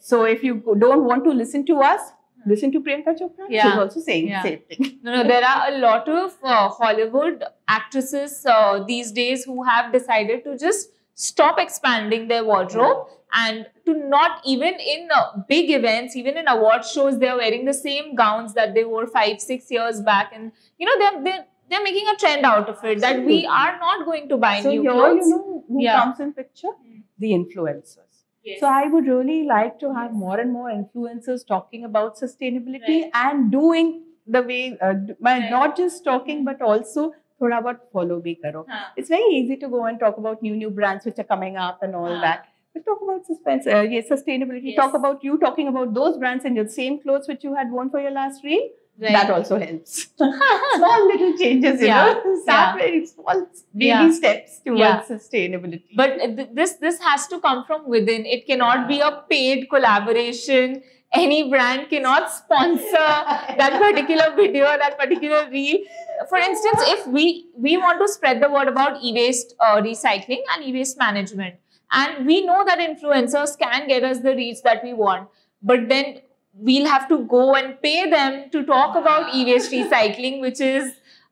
So if you don't want to listen to us, listen to Priyanka Chopra. She's also saying the same thing. No, there are a lot of Hollywood actresses these days who have decided to just stop expanding their wardrobe and to not even in big events, even in award shows, they're wearing the same gowns that they wore 5-6 years back. And, they're They're making a trend out of it that we are not going to buy new clothes. So here, you know, who comes in picture? The influencers. Yes. So I would really like to have more and more influencers talking about sustainability and doing the way, not just talking, but also thoda bahut follow bhi karo. It's very easy to go and talk about new brands which are coming up and all that. But talk about sustainability. Yes. Talk about you talking about those brands and your same clothes which you had worn for your last reel. Right. That also helps. Small little changes, you know. Start very small baby steps towards sustainability. But this has to come from within. It cannot be a paid collaboration. Any brand cannot sponsor that particular video, that particular reel. For instance, if we want to spread the word about e-waste recycling and e-waste management, and we know that influencers can get us the reach that we want, but then we'll have to go and pay them to talk about e-waste recycling, which is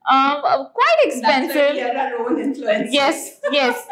quite expensive. That's why we are our own influencers. Yes, yes.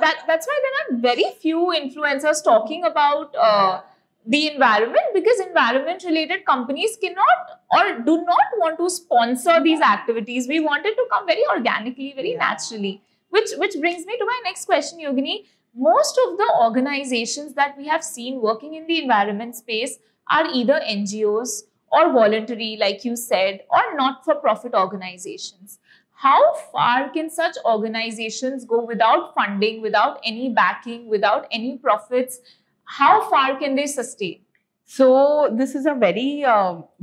That's why there are very few influencers talking about the environment, because environment-related companies cannot or do not want to sponsor these activities. We want it to come very organically, very naturally. Which brings me to my next question, Yogini. Most of the organizations that we have seen working in the environment space are either NGOs or voluntary, like you said, or not-for-profit organizations. How far can such organizations go without funding, without any backing, without any profits? How far can they sustain? So this is a very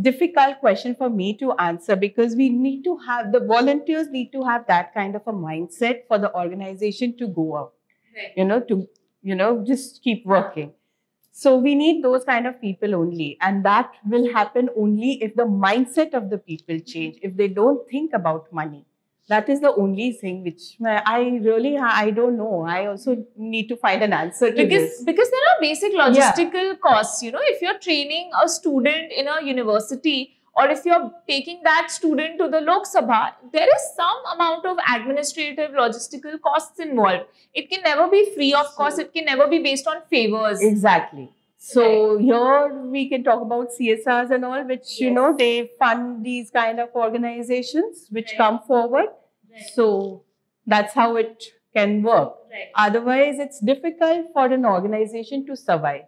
difficult question for me to answer, because we need to have, the volunteers need to have that kind of a mindset for the organization to go out, to just keep working. So we need those kind of people only, and that will happen only if the mindset of the people change, if they don't think about money. That is the only thing which I don't know. I also need to find an answer to this. Because there are basic logistical costs. You know, if you're training a student in a university, or if you're taking that student to the Lok Sabha, there is some amount of administrative, logistical costs involved. It can never be free, of course. It can never be based on favors. Exactly. So here we can talk about CSRs and all, which, you know, they fund these kind of organizations which come forward. So that's how it can work. Otherwise, it's difficult for an organization to survive.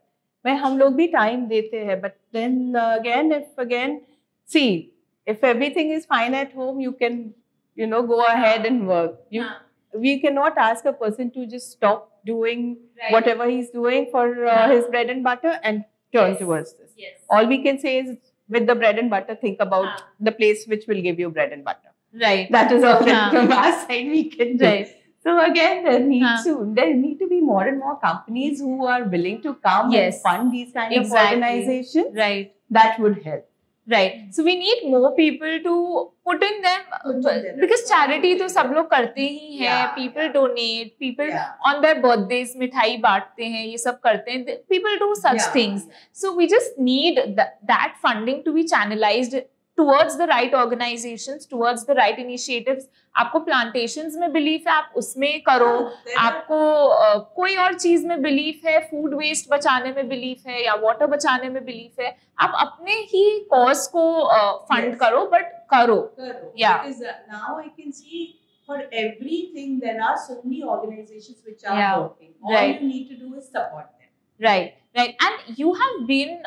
Hum log bhi time dete hai, but then again, see, if everything is fine at home, you can, you know, go ahead and work. We cannot ask a person to just stop doing whatever he's doing for his bread and butter and turn towards this. All we can say is, with the bread and butter, think about the place which will give you bread and butter. That is all that from our side we can do. So again, there need to be more and more companies who are willing to come and fund these kind of organizations. That would help. So we need more people to put in them, because charity to sab log karte hi hai. People donate, people on their birthdays mithai baantte hain, ye sab karte hain. People do such things. So we just need that funding to be channelized towards the right organizations, towards the right initiatives. आपको plantations में belief है, आप उसमें करो. आपको कोई और चीज में belief है, food waste बचाने में belief है या water बचाने में belief है, आप अपने ही cause को fund करो, but करो. Because now I can see for everything there are so many organizations which are working. All you need to do is support them. Right. And you have been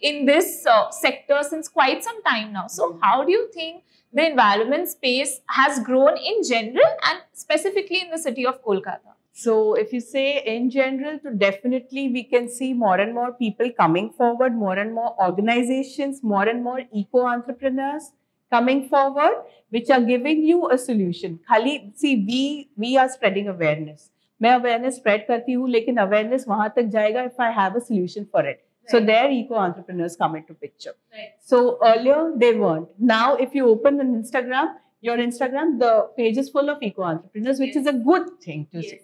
in this sector since quite some time now. So how do you think the environment space has grown in general and specifically in the city of Kolkata? So if you say in general, so definitely we can see more and more people coming forward, more and more organizations, more and more eco-entrepreneurs coming forward, which are giving you a solution. Khali, see, we are spreading awareness. मैं awareness spread करती हूँ, लेकिन awareness वहाँ तक जाएगा if I have a solution for it. So there eco-entrepreneurs come into picture. So earlier they weren't. Now if you open an Instagram, the page is full of eco-entrepreneurs, which is a good thing to see.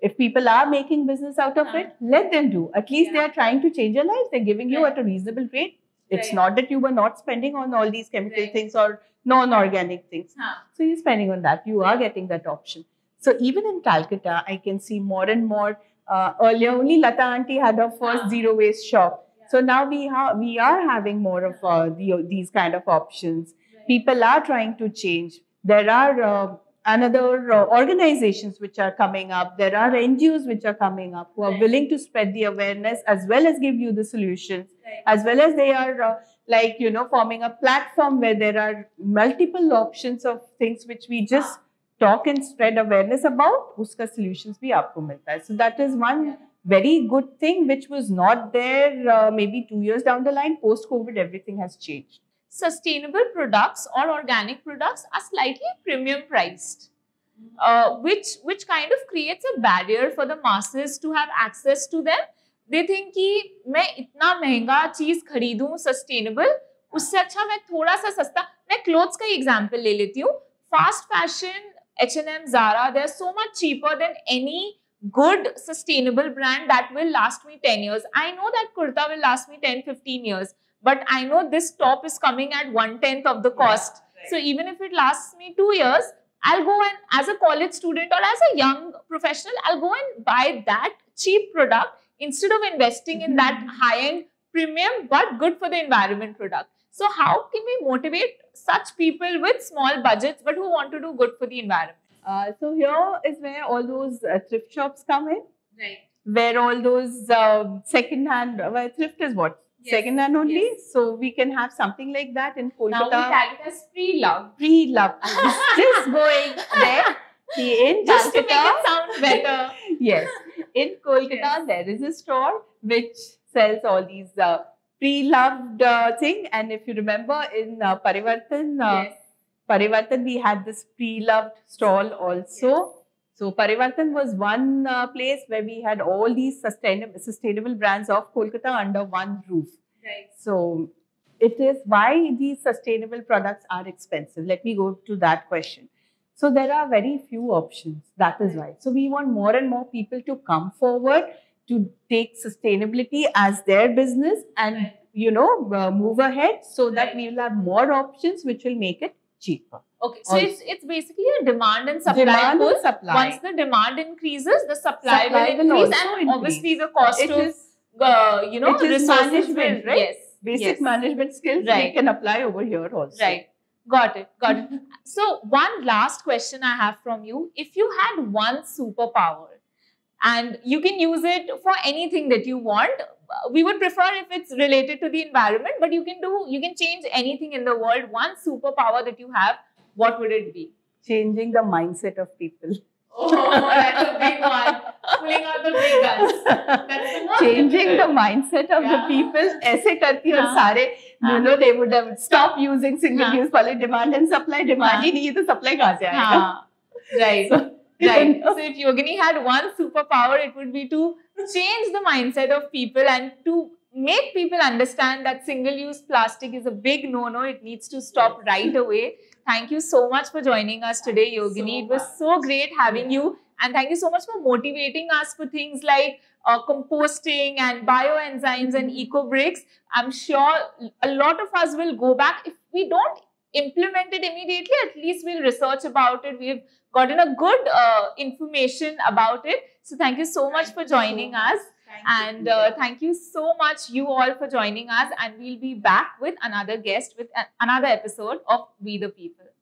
If people are making business out of it, let them do. At least they are trying to change your life. They're giving you at a reasonable rate. It's not that you were not spending on all these chemical things or non-organic things. So you're spending on that. You are getting that option. So even in Calcutta, I can see more and more. Earlier, only Lata auntie had her first zero waste shop. So now we are having more of these kind of options. People are trying to change. There are another organizations which are coming up. There are NGOs which are coming up who are willing to spread the awareness as well as give you the solutions. Right. As well as they are like, you know, forming a platform where there are multiple options of things which we just talk and spread awareness about. Uska solutions bhi aapko milta hai. So that is one very good thing which was not there maybe 2 years down the line. Post-COVID, everything has changed. Sustainable products or organic products are slightly premium priced, which kind of creates a barrier for the masses to have access to them. They think कि मैं इतना महंगा चीज खरीदूं sustainable, उससे अच्छा मैं थोड़ा सा सस्ता. मैं clothes का example ले लेती हूँ. Fast fashion, H&M, Zara, they are so much cheaper than any good sustainable brand that will last me 10 years. I know that kurta will last me 10-15 years. But I know this top is coming at 1/10 of the cost. Right. So even if it lasts me 2 years, I'll go and as a college student or as a young professional, I'll go and buy that cheap product instead of investing in that high-end premium but good for the environment product. So how can we motivate such people with small budgets but who want to do good for the environment? So here is where all those thrift shops come in. Right. Where all those second-hand, well, thrift is what? Yes. Second hand only, so we can have something like that in Kolkata. Now we tag it as pre-love. Pre-love. Just going there. In just Kolkata, to make it sound better. Yes. In Kolkata, there is a store which sells all these pre-loved thing. And if you remember in Parivartan, Parivartan, we had this pre-loved stall also. Yes. So Parivartan was one place where we had all these sustainable brands of Kolkata under one roof. Right. So it is why these sustainable products are expensive. Let me go to that question. So there are very few options. That is why. So we want more and more people to come forward to take sustainability as their business and, you know, move ahead so that we will have more options which will make it cheaper. Okay, so it's basically a demand and supply. Demand and supply. Once the demand increases, the supply will increase, and obviously the cost of you know, resources will, right? Yes, basic management skills we can apply over here also. Right, got it, got it. So one last question I have from you: if you had one superpower, and you can use it for anything that you want. We would prefer if it's related to the environment, but you can do, you can change anything in the world. One superpower that you have, what would it be? Changing the mindset of people. Oh, that's a big one. Pulling out the big guns. That's the most Changing the mindset of the people. ऐसे करती और सारे, you know, they would have stopped using single-use poly. Demand and supply. Demand ही नहीं है तो supply कहाँ से आएगा? Right. Right. So if Yogini had one superpower, it would be to change the mindset of people and to make people understand that single-use plastic is a big no-no. It needs to stop right away. Thank you so much for joining us today, Yogini. It was so great having you. And thank you so much for motivating us for things like composting and bioenzymes and eco-bricks. I'm sure a lot of us will go back. If we don't implement it immediately, at least we'll research about it. We've gotten a good information about it. So thank you so much for joining us. And thank you so much, you all, for joining us. And we'll be back with another guest with another episode of We The People.